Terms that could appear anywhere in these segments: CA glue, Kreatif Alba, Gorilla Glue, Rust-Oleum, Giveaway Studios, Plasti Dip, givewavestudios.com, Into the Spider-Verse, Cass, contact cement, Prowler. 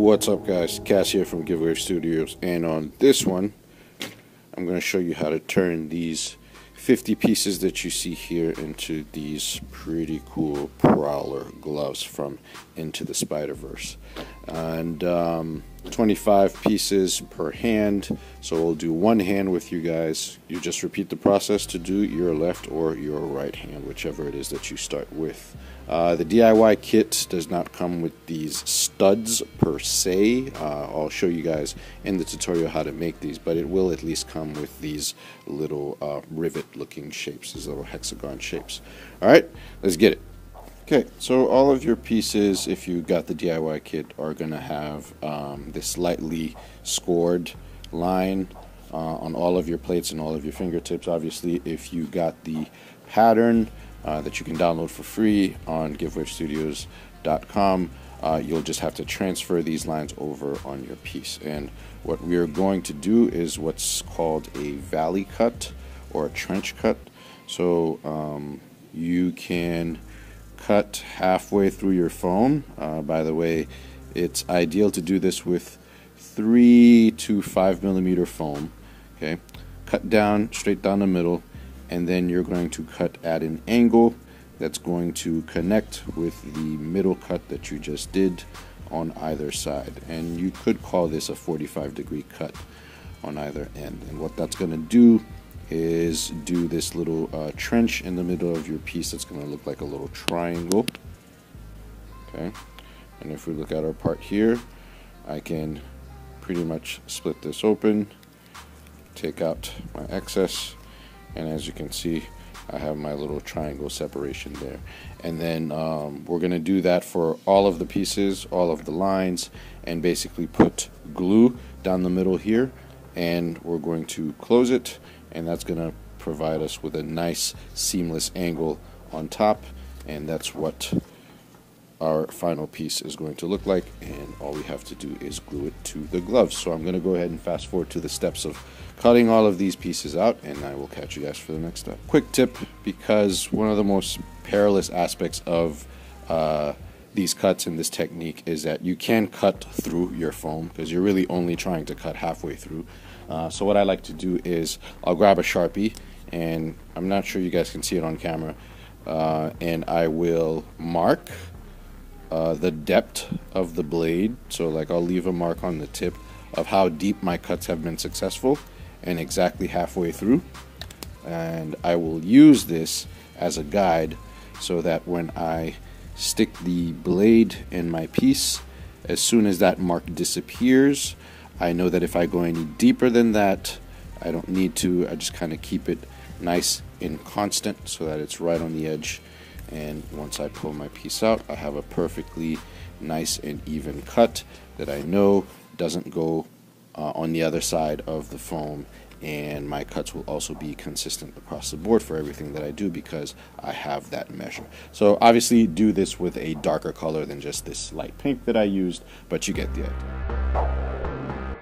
What's up, guys? Cass here from Giveaway Studios, and on this one I'm going to show you how to turn these 50 pieces that you see here into these pretty cool Prowler gloves from Into the Spider-Verse. And 25 pieces per hand, so we'll do one hand with you guys. You just repeat the process to do your left or your right hand, whichever it is that you start with. The DIY kit does not come with these studs per se. I'll show you guys in the tutorial how to make these, but it will at least come with these little rivet looking shapes, these little hexagon shapes. Alright, let's get it. Okay, so all of your pieces, if you got the DIY kit, are going to have this lightly scored line on all of your plates and all of your fingertips. Obviously, if you got the pattern that you can download for free on givewavestudios.com, you'll just have to transfer these lines over on your piece. And what we are going to do is what's called a valley cut or a trench cut. So you can cut halfway through your foam. By the way, it's ideal to do this with 3 to 5 millimeter foam. Okay, cut down, straight down the middle, and then you're going to cut at an angle that's going to connect with the middle cut that you just did on either side. And you could call this a 45-degree cut on either end. And what that's going to do is do this little trench in the middle of your piece that's going to look like a little triangle. Okay, and if we look at our part here, I can pretty much split this open, take out my excess, and as you can see, I have my little triangle separation there. And then we're going to do that for all of the pieces, all of the lines, and basically put glue down the middle here, and we're going to close it, and that's going to provide us with a nice seamless angle on top, and that's what our final piece is going to look like. And all we have to do is glue it to the gloves. So I'm going to go ahead and fast forward to the steps of cutting all of these pieces out, and I will catch you guys for the next step. Quick tip, because one of the most perilous aspects of these cuts in this technique is that you can cut through your foam, because you're really only trying to cut halfway through. So what I like to do is I'll grab a Sharpie, and I'm not sure you guys can see it on camera, and I will mark the depth of the blade. So like I'll leave a mark on the tip of how deep my cuts have been successful and exactly halfway through, and I will use this as a guide so that when I stick the blade in my piece, as soon as that mark disappears, I know that if I go any deeper than that, I don't need to. I just kind of keep it nice and constant so that it's right on the edge, and once I pull my piece out, I have a perfectly nice and even cut that I know doesn't go on the other side of the foam, and my cuts will also be consistent across the board for everything that I do because I have that measure. So obviously do this with a darker color than just this light pink that I used, but you get the idea.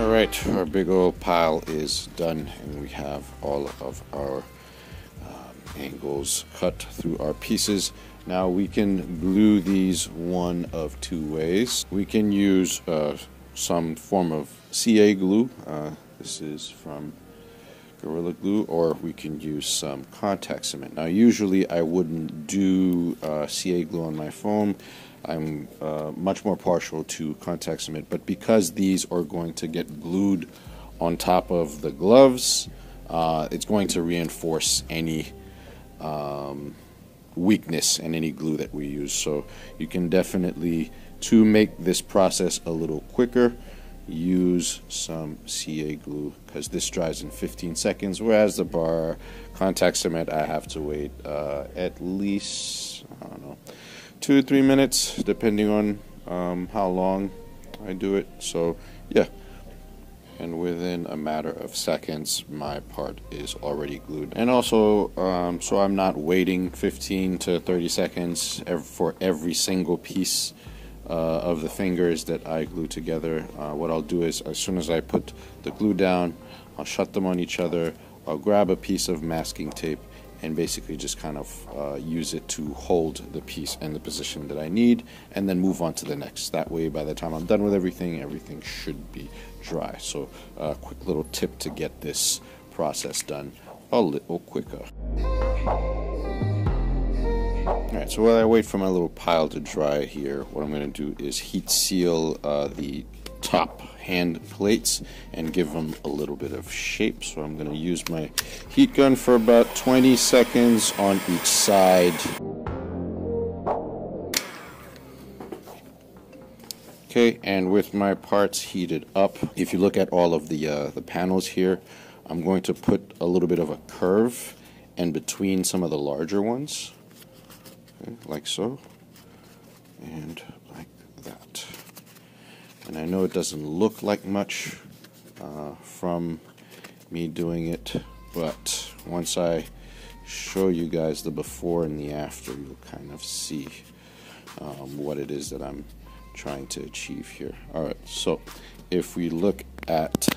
Alright, our big old pile is done, and we have all of our angles cut through our pieces. Now we can glue these one of two ways. We can use some form of CA glue, this is from Gorilla Glue, or we can use some contact cement. Now usually I wouldn't do CA glue on my foam. I'm much more partial to contact cement, but because these are going to get glued on top of the gloves, it's going to reinforce any weakness in any glue that we use. So you can definitely, to make this process a little quicker, use some CA glue, because this dries in 15 seconds, whereas the bar contact cement I have to wait at least, I don't know, 2 to 3 minutes, depending on how long I do it. So yeah, and within a matter of seconds my part is already glued. And also so I'm not waiting 15 to 30 seconds for every single piece of the fingers that I glue together. What I'll do is, as soon as I put the glue down, I'll shut them on each other, I'll grab a piece of masking tape, and basically just kind of use it to hold the piece in the position that I need, and then move on to the next. That way, by the time I'm done with everything, everything should be dry. So a quick little tip to get this process done a little quicker. Alright, so while I wait for my little pile to dry here, what I'm going to do is heat seal the top hand plates and give them a little bit of shape. So I'm going to use my heat gun for about 20 seconds on each side. Okay, and with my parts heated up, if you look at all of the panels here, I'm going to put a little bit of a curve in between some of the larger ones, okay, like so, and like that. And I know it doesn't look like much from me doing it, but once I show you guys the before and the after, you'll kind of see what it is that I'm trying to achieve here. Alright, so if we look at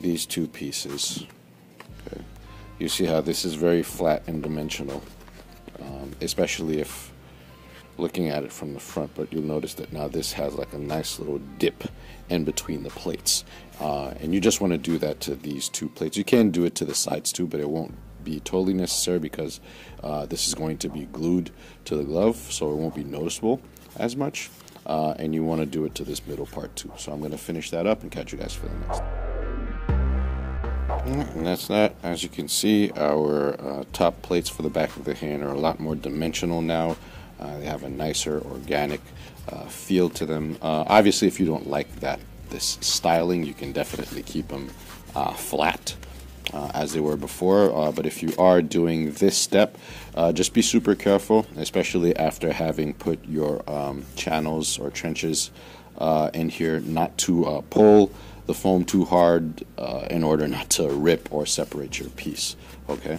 these two pieces, okay, you see how this is very flat and dimensional, especially if looking at it from the front, but you'll notice that now this has like a nice little dip in between the plates, and you just want to do that to these two plates. You can do it to the sides too, but it won't be totally necessary because this is going to be glued to the glove, so it won't be noticeable as much, and you want to do it to this middle part too. So I'm going to finish that up and catch you guys for the next. And that's that. As you can see, our top plates for the back of the hand are a lot more dimensional now. They have a nicer organic feel to them. Obviously, if you don't like this styling, you can definitely keep them flat as they were before, but if you are doing this step, just be super careful, especially after having put your channels or trenches in here, not to pull the foam too hard in order not to rip or separate your piece, okay?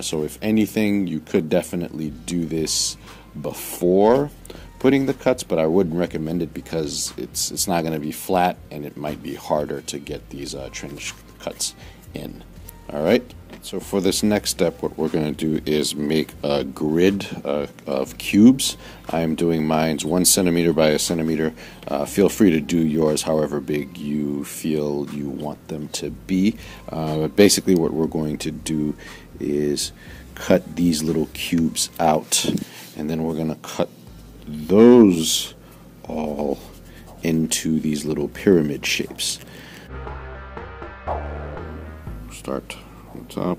So if anything, you could definitely do this before putting the cuts, but I wouldn't recommend it because it's not going to be flat, and it might be harder to get these trench cuts in. Alright, so for this next step, what we're going to do is make a grid of cubes. I'm doing mine's 1 centimeter by 1 centimeter. Feel free to do yours however big you feel you want them to be. Basically what we're going to do is cut these little cubes out, and then we're going to cut those all into these little pyramid shapes. Start on top,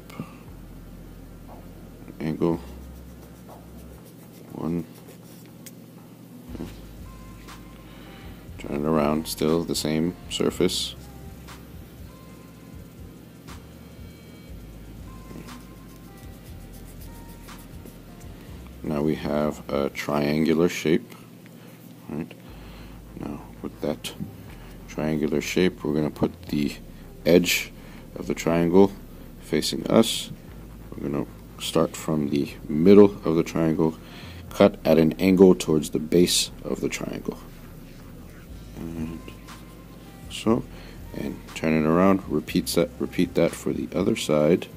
angle, one, okay. Turn it around, still the same surface. Now we have a triangular shape. All right. Now with that triangular shape, we're going to put the edge of the triangle facing us. We're going to start from the middle of the triangle, cut at an angle towards the base of the triangle. And so, and turn it around, repeat that for the other side.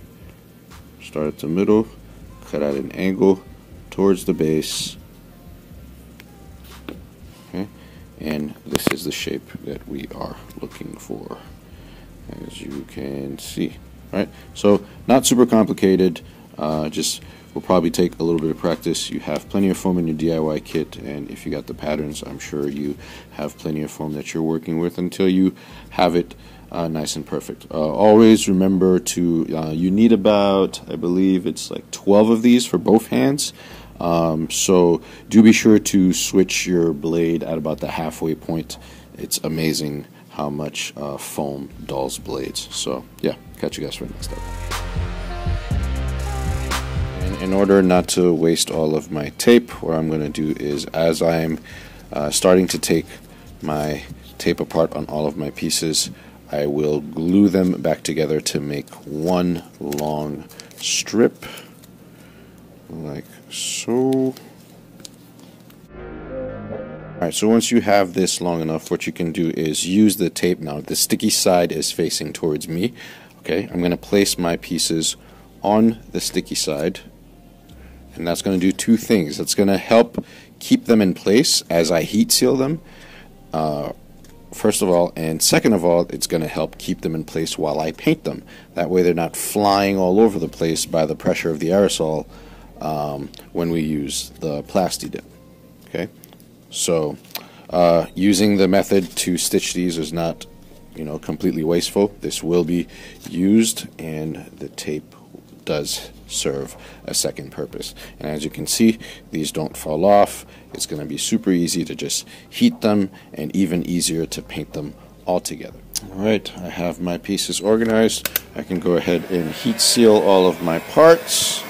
Start at the middle, cut at an angle towards the base, okay, and this is the shape that we are looking for, as you can see. All right, so not super complicated, just will probably take a little bit of practice. You have plenty of foam in your DIY kit, and if you got the patterns, I'm sure you have plenty of foam that you're working with until you have it nice and perfect. Always remember to, you need about, I believe it's like 12 of these for both hands. So do be sure to switch your blade at about the halfway point. It's amazing how much foam dulls blades. So yeah, catch you guys for the next step. In order not to waste all of my tape, what I'm going to do is, as I'm starting to take my tape apart on all of my pieces, I will glue them back together to make one long strip, like so. Alright, so once you have this long enough, what you can do is use the tape. Now the sticky side is facing towards me, okay? I'm going to place my pieces on the sticky side, and that's going to do two things. It's going to help keep them in place as I heat seal them, first of all, and second of all, it's going to help keep them in place while I paint them. That way they're not flying all over the place by the pressure of the aerosol when we use the Plasti Dip. Okay, so using the method to stitch these is not, you know, completely wasteful. This will be used, and the tape does serve a second purpose. And as you can see, these don't fall off. It's going to be super easy to just heat them, and even easier to paint them all together. Alright, I have my pieces organized. I can go ahead and heat seal all of my parts.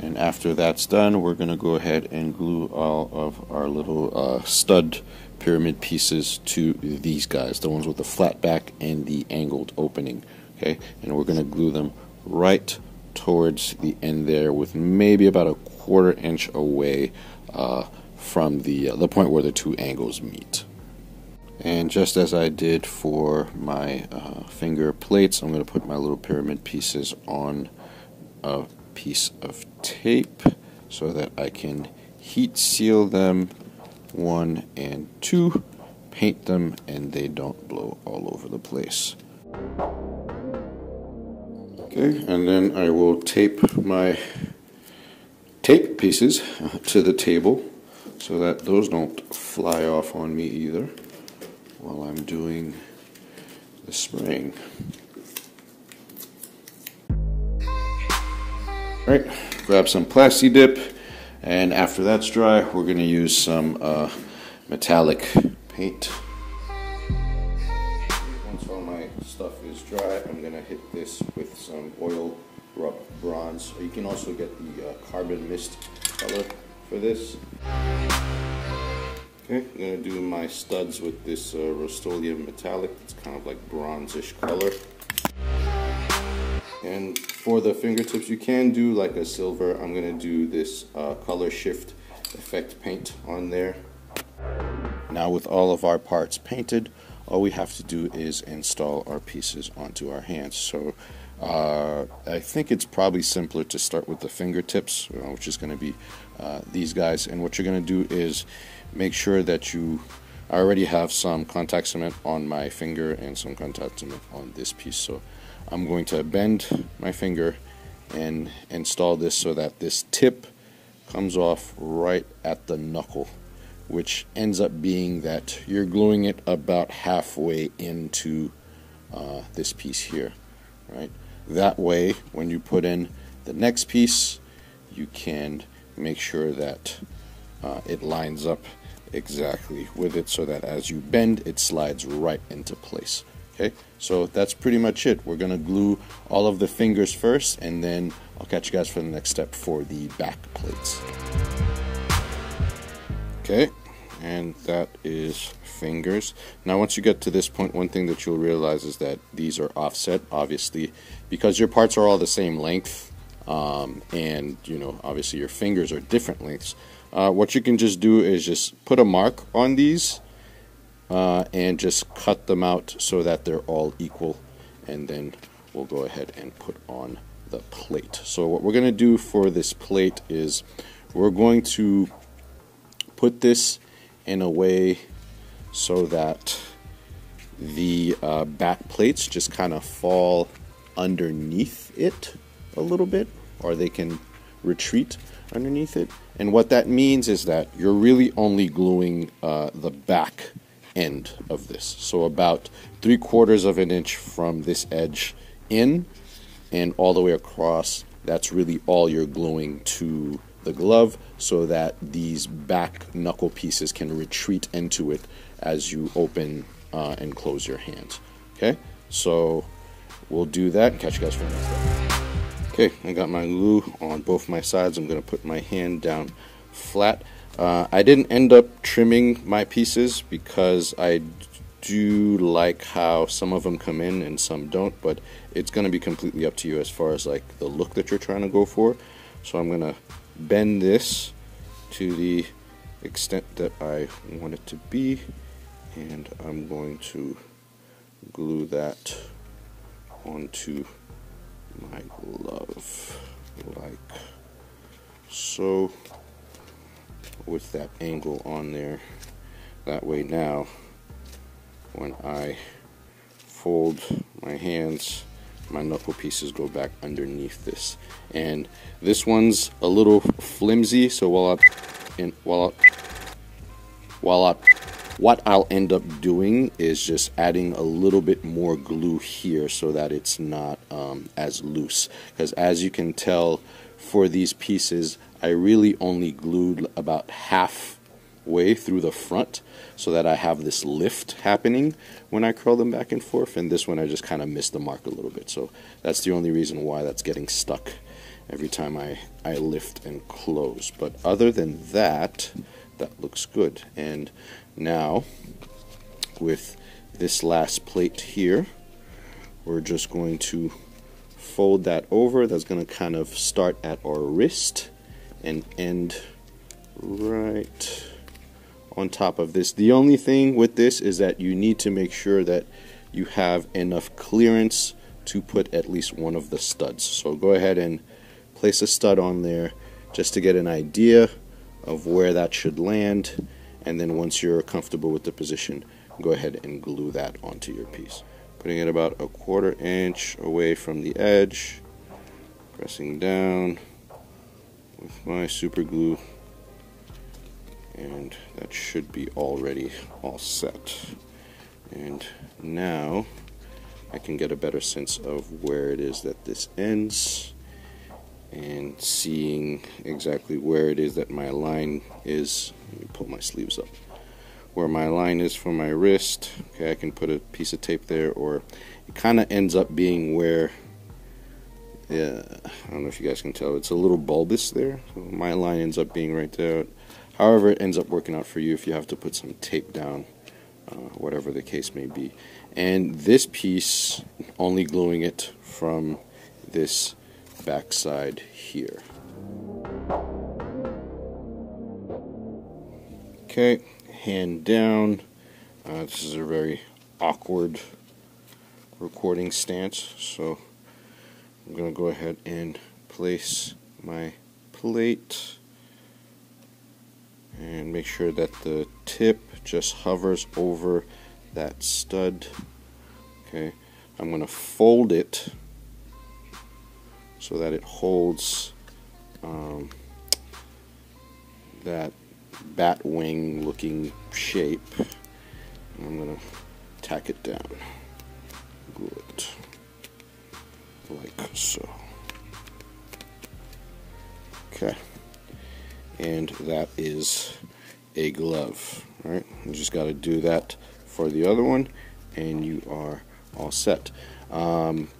And after that's done, we're going to go ahead and glue all of our little stud pyramid pieces to these guys, the ones with the flat back and the angled opening. Okay, and we're going to glue them right towards the end there, with maybe about a quarter inch away from the point where the two angles meet. And just as I did for my finger plates, I'm going to put my little pyramid pieces on a piece of tape so that I can heat seal them, 1 and 2, paint them, and they don't blow all over the place. Okay, and then I will tape my tape pieces to the table so that those don't fly off on me either while I'm doing the spraying. Alright, grab some Plasti Dip, and after that's dry, we're going to use some metallic paint. Once all my stuff is dry, I'm going to hit this with some oil rub bronze. You can also get the carbon mist color for this. Okay, I'm going to do my studs with this Rust-Oleum metallic. It's kind of like bronzish color. And for the fingertips, you can do like a silver. I'm going to do this color shift effect paint on there. Now with all of our parts painted, all we have to do is install our pieces onto our hands. So I think it's probably simpler to start with the fingertips, which is going to be these guys. And what you're going to do is make sure that you... I already have some contact cement on my finger and some contact cement on this piece. So I'm going to bend my finger and install this so that this tip comes off right at the knuckle, which ends up being that you're gluing it about halfway into this piece here, right? That way, when you put in the next piece, you can make sure that it lines up exactly with it, so that as you bend, it slides right into place. Okay, so that's pretty much it. We're going to glue all of the fingers first, and then I'll catch you guys for the next step for the back plates. Okay, and that is fingers. Now once you get to this point, one thing that you'll realize is that these are offset, obviously, because your parts are all the same length, and, you know, obviously your fingers are different lengths. What you can just do is just put a mark on these, and just cut them out so that they're all equal, and then we'll go ahead and put on the plate. So what we're going to do for this plate is we're going to put this in a way so that the back plates just kind of fall underneath it a little bit, or they can retreat underneath it. And what that means is that you're really only gluing the back end of this, so about 3/4 of an inch from this edge in and all the way across. That's really all you're gluing to the glove, so that these back knuckle pieces can retreat into it as you open and close your hands. Okay, so we'll do that and catch you guys for the next time. Okay, I got my glue on both my sides. I'm going to put my hand down flat. I didn't end up trimming my pieces because I do like how some of them come in and some don't, but it's going to be completely up to you as far as like the look that you're trying to go for. So I'm going to bend this to the extent that I want it to be, and I'm going to glue that onto my glove like so, with that angle on there. That way now when I fold my hands, my knuckle pieces go back underneath this. And this one's a little flimsy, so what I'll end up doing is just adding a little bit more glue here so that it's not as loose, because as you can tell for these pieces I really only glued about halfway through the front so that I have this lift happening when I curl them back and forth, and this one I just kind of missed the mark a little bit, so that's the only reason why that's getting stuck every time I lift and close. But other than that, that looks good. And now with this last plate here, we're just going to fold that over. That's going to kind of start at our wrist and end right on top of this. The only thing with this is that you need to make sure that you have enough clearance to put at least one of the studs. So go ahead and place a stud on there just to get an idea of where that should land, and then once you're comfortable with the position, go ahead and glue that onto your piece. Putting it about a quarter inch away from the edge, pressing down with my super glue, and that should be already all set. And now I can get a better sense of where it is that this ends, and seeing exactly where it is that my line is. Let me pull my sleeves up. Where my line is for my wrist, okay, I can put a piece of tape there, or it kind of ends up being where, yeah, I don't know if you guys can tell, it's a little bulbous there. So my line ends up being right there. However it ends up working out for you, if you have to put some tape down, whatever the case may be. And this piece, only gluing it from this backside here. Okay, hand down. This is a very awkward recording stance, so I'm going to go ahead and place my plate and make sure that the tip just hovers over that stud. Okay, I'm going to fold it so that it holds that bat wing looking shape. And I'm going to tack it down. Glue it like so. Okay. And that is a glove. All right? You just got to do that for the other one and you are all set.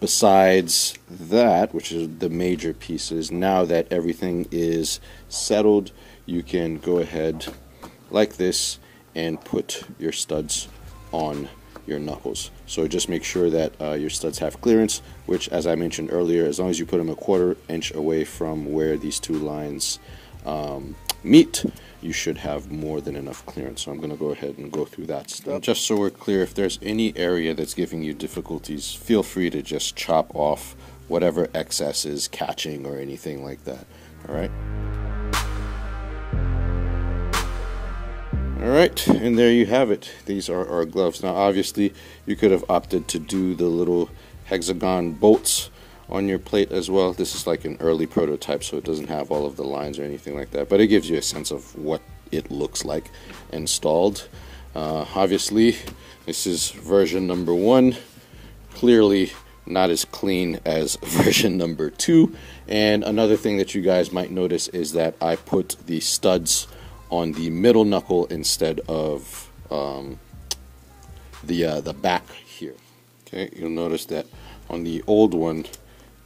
Besides that, which is the major pieces, now that everything is settled, you can go ahead like this and put your studs on your knuckles. So just make sure that your studs have clearance, which, as I mentioned earlier, as long as you put them a quarter inch away from where these two lines meet, you should have more than enough clearance. So I'm going to go ahead and go through that stuff. Just so we're clear, if there's any area that's giving you difficulties, feel free to just chop off whatever excess is catching or anything like that. Alright? Alright, and there you have it. These are our gloves. Now obviously you could have opted to do the little hexagon bolts on your plate as well. This is like an early prototype, so it doesn't have all of the lines or anything like that, but it gives you a sense of what it looks like installed. Obviously this is version number 1, clearly not as clean as version number 2. And another thing that you guys might notice is that I put the studs on the middle knuckle instead of the back here. Okay, you'll notice that on the old one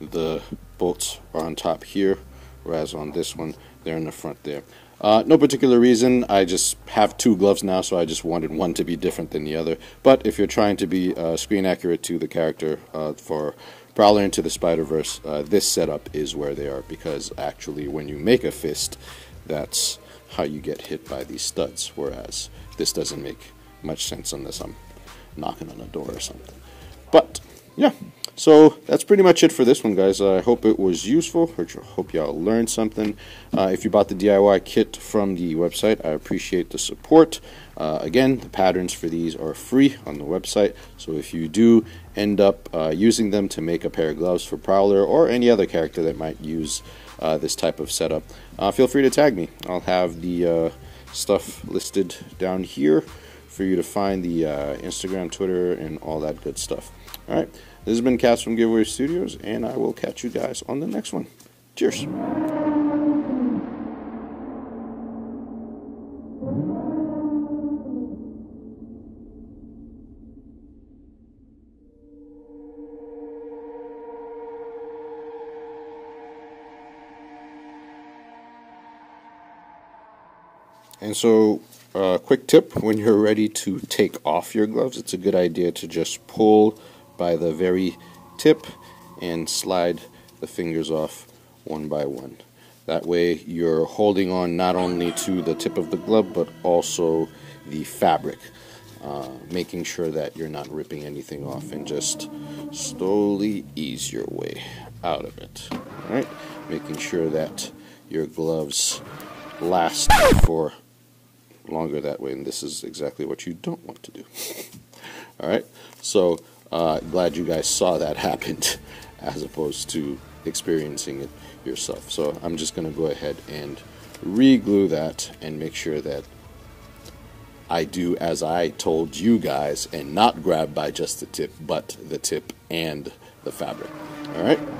the bolts are on top here, whereas on this one they're in the front there. No particular reason, I just have two gloves now, so I just wanted one to be different than the other. But if you're trying to be screen accurate to the character for Prowler Into the Spider-Verse, this setup is where they are, because actually when you make a fist, that's how you get hit by these studs, whereas this doesn't make much sense unless I'm knocking on a door or something. But yeah, so that's pretty much it for this one, guys. I hope it was useful, or hope y'all learned something. If you bought the DIY kit from the website, I appreciate the support. Again, the patterns for these are free on the website, so if you do end up using them to make a pair of gloves for Prowler or any other character that might use this type of setup, feel free to tag me. I'll have the stuff listed down here for you to find, the Instagram, Twitter, and all that good stuff. All right, this has been Cass from Giveaway Studios, and I will catch you guys on the next one. Cheers. And so, quick tip, when you're ready to take off your gloves, it's a good idea to just pull by the very tip and slide the fingers off one by one. That way you're holding on not only to the tip of the glove, but also the fabric, making sure that you're not ripping anything off, and just slowly ease your way out of it. All right, making sure that your gloves last for longer that way, and this is exactly what you don't want to do. Alright, so glad you guys saw that happened as opposed to experiencing it yourself. So I'm just going to go ahead and re-glue that and make sure that I do as I told you guys and not grab by just the tip, but the tip and the fabric. Alright.